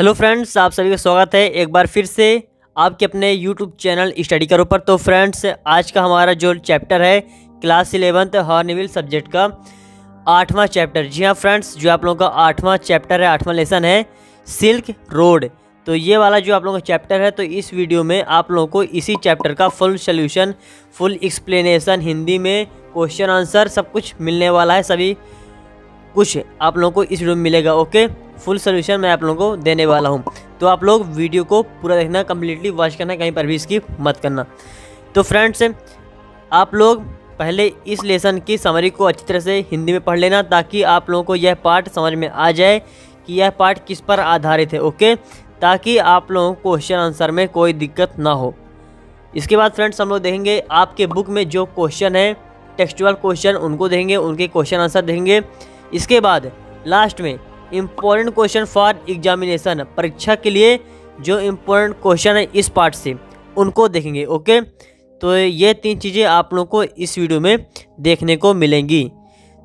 Hello friends, आप सभी का स्वागत है एक बार फिर से आपके अपने यूट्यूब चैनल स्टडी करो पर। तो फ्रेंड्स, आज का हमारा जो चैप्टर है क्लास 11 हॉर्नबिल सब्जेक्ट का 8वां चैप्टर। जी हाँ फ्रेंड्स, जो आप लोगों का 8वां चैप्टर है, 8वां लेसन है सिल्क रोड। तो ये वाला जो आप लोगों का चैप्टर है, तो इस वीडियो में आप लोगों को इसी चैप्टर का full solution, full explanation, Hindi में क्वेश्चन आंसर सब कुछ मिलने वाला है। सभी कुछ आप लोगों को इस वीडियो में मिलेगा। ओके, फुल सॉल्यूशन मैं आप लोगों को देने वाला हूं। तो आप लोग वीडियो को पूरा देखना, कम्प्लीटली वॉच करना, कहीं पर भी स्किप मत करना। तो फ्रेंड्स, आप लोग पहले इस लेसन की समरी को अच्छी तरह से हिंदी में पढ़ लेना, ताकि आप लोगों को यह पार्ट समझ में आ जाए कि यह पार्ट किस पर आधारित है। ओके, ताकि आप लोगों को क्वेश्चन आंसर में कोई दिक्कत ना हो। इसके बाद फ्रेंड्स, हम लोग देखेंगे आपके बुक में जो क्वेश्चन है, टेक्सचुअल क्वेश्चन उनको देखेंगे, उनके क्वेश्चन आंसर देखेंगे। इसके बाद लास्ट में इम्पोर्टेंट क्वेश्चन फॉर एग्जामिनेशन, परीक्षा के लिए जो इम्पोर्टेंट क्वेश्चन है इस पार्ट से, उनको देखेंगे। ओके, तो ये 3 चीज़ें आप लोगों को इस वीडियो में देखने को मिलेंगी।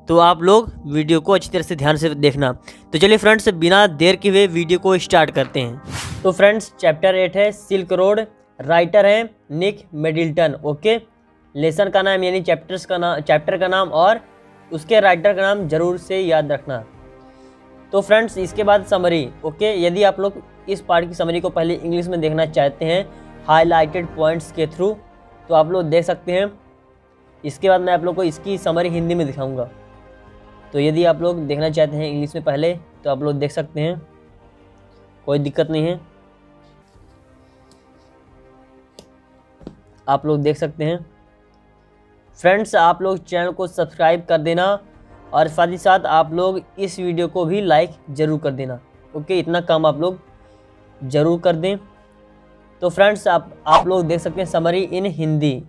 तो आप लोग वीडियो को अच्छी तरह से ध्यान से देखना। तो चलिए फ्रेंड्स, बिना देर के हुए वीडियो को स्टार्ट करते हैं। तो फ्रेंड्स, चैप्टर 8 है सिल्क रोड, राइटर हैं निक मिडलटन। ओके, लेसन का नाम यानी चैप्टर का नाम और उसके राइटर का नाम जरूर से याद रखना। तो फ्रेंड्स, इसके बाद समरी। ओके, यदि आप लोग इस पार्ट की समरी को पहले इंग्लिश में देखना चाहते हैं हाईलाइटेड पॉइंट्स के थ्रू, तो आप लोग देख सकते हैं। इसके बाद मैं आप लोग को इसकी समरी हिंदी में दिखाऊंगा। तो यदि आप लोग देखना चाहते हैं इंग्लिश में पहले, तो आप लोग देख सकते हैं, कोई दिक्कत नहीं है। आप लोग देख सकते हैं। फ्रेंड्स, आप लोग चैनल को सब्सक्राइब कर देना और साथ ही साथ आप लोग इस वीडियो को भी लाइक ज़रूर कर देना। ओके, इतना काम आप लोग ज़रूर कर दें। तो फ्रेंड्स, आप लोग देख सकते हैं समरी इन हिंदी।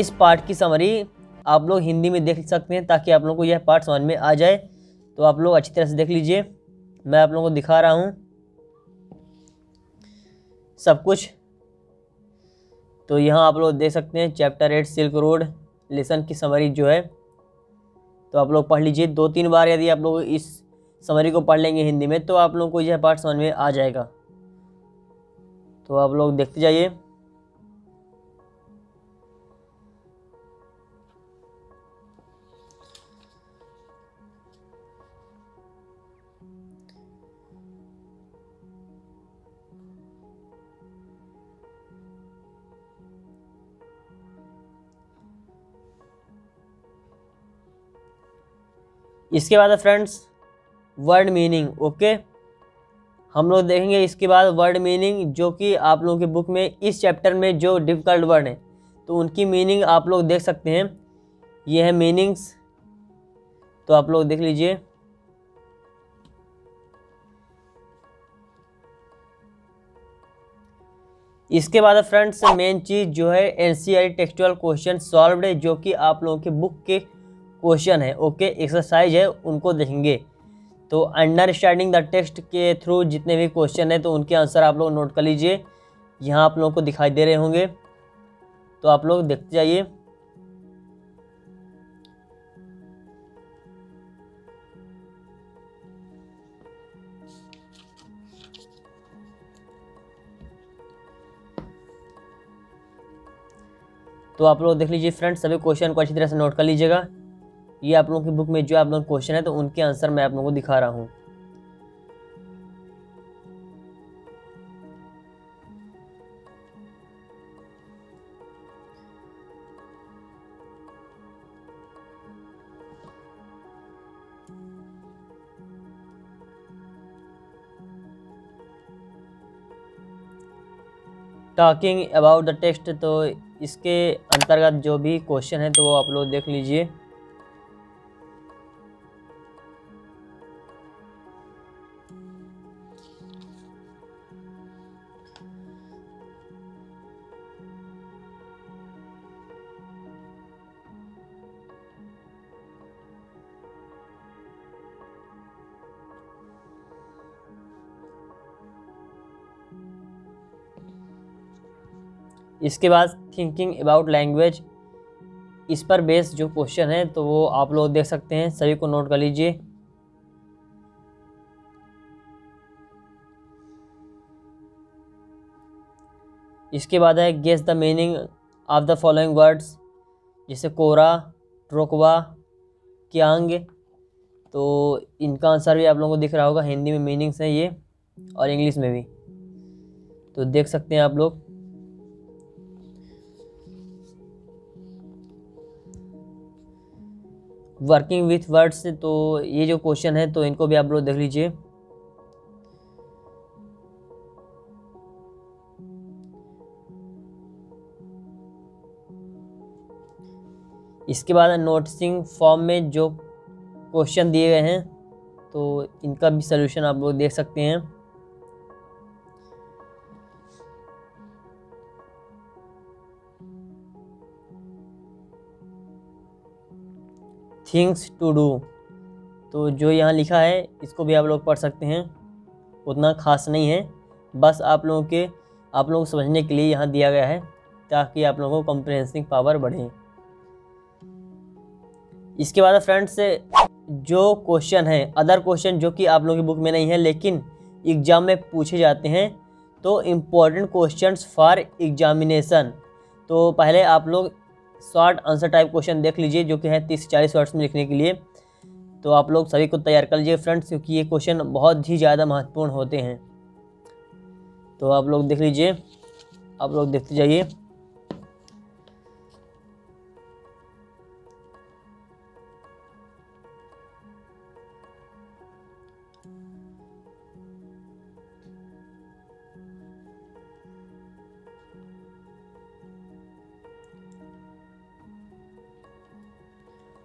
इस पार्ट की समरी आप लोग हिंदी में देख सकते हैं, ताकि आप लोगों को यह पार्ट समझ में आ जाए। तो आप लोग अच्छी तरह से देख लीजिए, मैं आप लोगों को दिखा रहा हूँ सब कुछ। तो यहाँ आप लोग देख सकते हैं चैप्टर 8 सिल्क रोड, लेसन की समरी जो है, तो आप लोग पढ़ लीजिए 2-3 बार। यदि आप लोग इस समरी को पढ़ लेंगे हिंदी में, तो आप लोगों को यह पार्ट समझ में आ जाएगा। तो आप लोग देखते जाइए। इसके बाद फ्रेंड्स, वर्ड मीनिंग। ओके, हम लोग देखेंगे इसके बाद वर्ड मीनिंग, जो कि आप लोगों के बुक में इस चैप्टर में जो डिफ़िकल्ट वर्ड हैं, तो उनकी मीनिंग आप लोग देख सकते हैं। ये है मीनिंग्स, तो आप लोग देख लीजिए। इसके बाद फ्रेंड्स, मेन चीज़ जो है एनसीईआरटी टेक्सचुअल क्वेश्चन सॉल्व्ड है, जो कि आप लोगों के बुक के क्वेश्चन है। ओके, एक्सरसाइज है, उनको देखेंगे। तो अंडरस्टैंडिंग द टेक्स्ट के थ्रू जितने भी क्वेश्चन है, तो उनके आंसर आप लोग नोट कर लीजिए। यहाँ आप लोगों को दिखाई दे रहे होंगे, तो आप लोग देखते जाइए। तो आप लोग देख लीजिए फ्रेंड्स, सभी क्वेश्चन को अच्छी तरह से नोट कर लीजिएगा। ये आप लोगों की बुक में जो आप लोगों के क्वेश्चन है, तो उनके आंसर मैं आप लोगों को दिखा रहा हूँ। टॉकिंग अबाउट द टेक्स्ट, तो इसके अंतर्गत जो भी क्वेश्चन है, तो वो आप लोग देख लीजिए। इसके बाद थिंकिंग अबाउट लैंग्वेज, इस पर बेस्ड जो क्वेश्चन है, तो वो आप लोग देख सकते हैं। सभी को नोट कर लीजिए। इसके बाद है guess the meaning of the following words, जैसे कोरा, ट्रोकवा, क्यांग। तो इनका आंसर भी आप लोगों को दिख रहा होगा, हिंदी में मीनिंग्स हैं ये और इंग्लिश में भी, तो देख सकते हैं आप लोग। वर्किंग विथ वर्ड्स, तो ये जो क्वेश्चन है तो इनको भी आप लोग देख लीजिए। इसके बाद नोटिसिंग फॉर्म में जो क्वेश्चन दिए गए हैं तो इनका भी सलूशन आप लोग देख सकते हैं। थिंग्स टू डू, तो जो यहाँ लिखा है इसको भी आप लोग पढ़ सकते हैं, उतना खास नहीं है, बस आप लोगों को समझने के लिए यहाँ दिया गया है ताकि आप लोगों को कॉम्प्रिहेंसिंग पावर बढ़े। इसके बाद फ्रेंड्स जो क्वेश्चन है, अदर क्वेश्चन जो कि आप लोगों की बुक में नहीं है लेकिन एग्ज़ाम में पूछे जाते हैं, तो इम्पोर्टेंट क्वेश्चंस फॉर एग्जामिनेशन। तो पहले आप लोग शॉर्ट आंसर टाइप क्वेश्चन देख लीजिए जो कि है 30 से 40 वर्ड्स में लिखने के लिए, तो आप लोग सभी को तैयार कर लीजिए फ्रेंड्स, क्योंकि ये क्वेश्चन बहुत ही ज़्यादा महत्वपूर्ण होते हैं। तो आप लोग देख लीजिए, आप लोग देखते जाइए।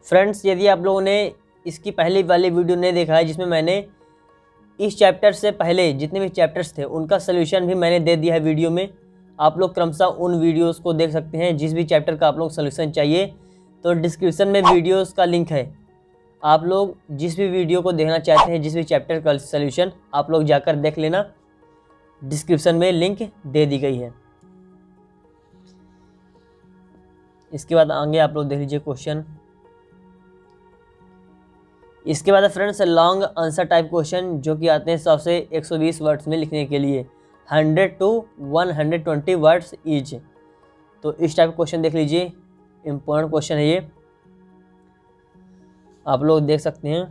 फ्रेंड्स यदि आप लोगों ने इसकी पहली वाली वीडियो नहीं देखा है जिसमें मैंने इस चैप्टर से पहले जितने भी चैप्टर्स थे उनका सलूशन भी मैंने दे दिया है वीडियो में, आप लोग क्रमशः उन वीडियोस को देख सकते हैं जिस भी चैप्टर का आप लोग सलूशन चाहिए। तो डिस्क्रिप्शन में वीडियोस का लिंक है, आप लोग जिस भी वीडियो को देखना चाहते हैं, जिस भी चैप्टर का सल्यूशन, आप लोग जाकर देख लेना, डिस्क्रिप्शन में लिंक दे दी गई है। इसके बाद आगे आप लोग देख लीजिए क्वेश्चन। इसके बाद friends long answer type question जो कि आते हैं 100 से 120 वर्ड्स में लिखने के लिए, 100 टू 120 वर्ड्स ईच। तो इस टाइप क्वेश्चन देख लीजिए, इम्पोर्टेंट क्वेश्चन है ये, आप लोग देख सकते हैं।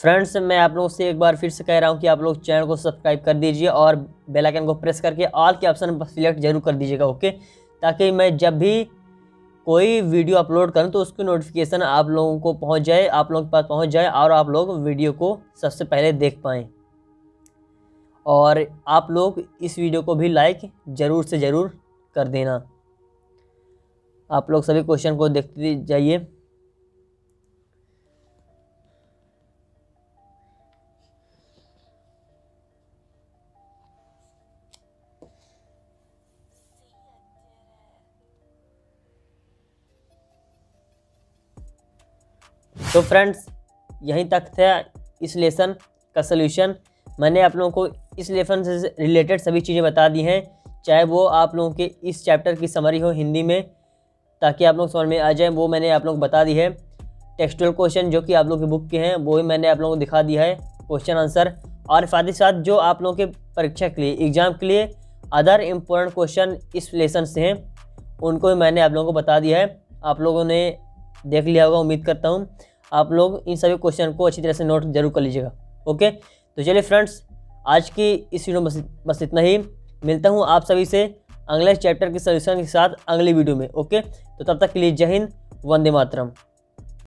फ्रेंड्स मैं आप लोगों से एक बार फिर से कह रहा हूं कि आप लोग चैनल को सब्सक्राइब कर दीजिए और बेल आइकन को प्रेस करके ऑल के ऑप्शन पर सिलेक्ट जरूर कर दीजिएगा, ओके, ताकि मैं जब भी कोई वीडियो अपलोड करूं तो उसकी नोटिफिकेशन आप लोगों को पहुंच जाए, आप लोगों के पास पहुंच जाए और आप लोग वीडियो को सबसे पहले देख पाएँ। और आप लोग इस वीडियो को भी लाइक ज़रूर से ज़रूर कर देना। आप लोग सभी क्वेश्चन को देखते जाइए। तो फ्रेंड्स यहीं तक था इस लेसन का सलूशन, मैंने आप लोगों को इस लेसन से रिलेटेड सभी चीज़ें बता दी हैं, चाहे वो आप लोगों के इस चैप्टर की समरी हो हिंदी में ताकि आप लोग समझ में आ जाए, वो मैंने आप लोगों को बता दी है। टेक्सचुअल क्वेश्चन जो कि आप लोगों की बुक के हैं वो भी मैंने आप लोगों को दिखा दिया है, क्वेश्चन आंसर, और साथ ही साथ जो आप लोगों के परीक्षा के लिए, एग्ज़ाम के लिए अदर इम्पोर्टेंट क्वेश्चन इस लेसन से हैं उनको भी मैंने आप लोगों को बता दिया है, आप लोगों ने देख लिया होगा। उम्मीद करता हूँ आप लोग इन सभी क्वेश्चन को अच्छी तरह से नोट जरूर कर लीजिएगा, ओके। तो चलिए फ्रेंड्स आज की इस वीडियो में बस इतना ही, मिलता हूँ आप सभी से अगले चैप्टर के सॉल्यूशन के साथ अगली वीडियो में, ओके। तो तब तक के लिए जय हिंद, वंदे मातरम।